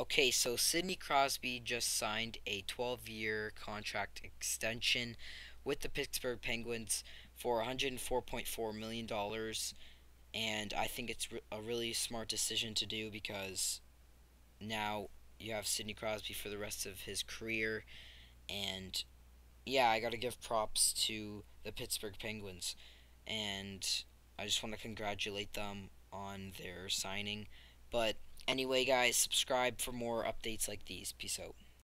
Okay, so Sidney Crosby just signed a 12-year contract extension with the Pittsburgh Penguins for $104.4 million. And I think it's a really smart decision to do, because now you have Sidney Crosby for the rest of his career. And yeah, I gotta give props to the Pittsburgh Penguins. And I just want to congratulate them on their signing. But anyway, guys, subscribe for more updates like these. Peace out.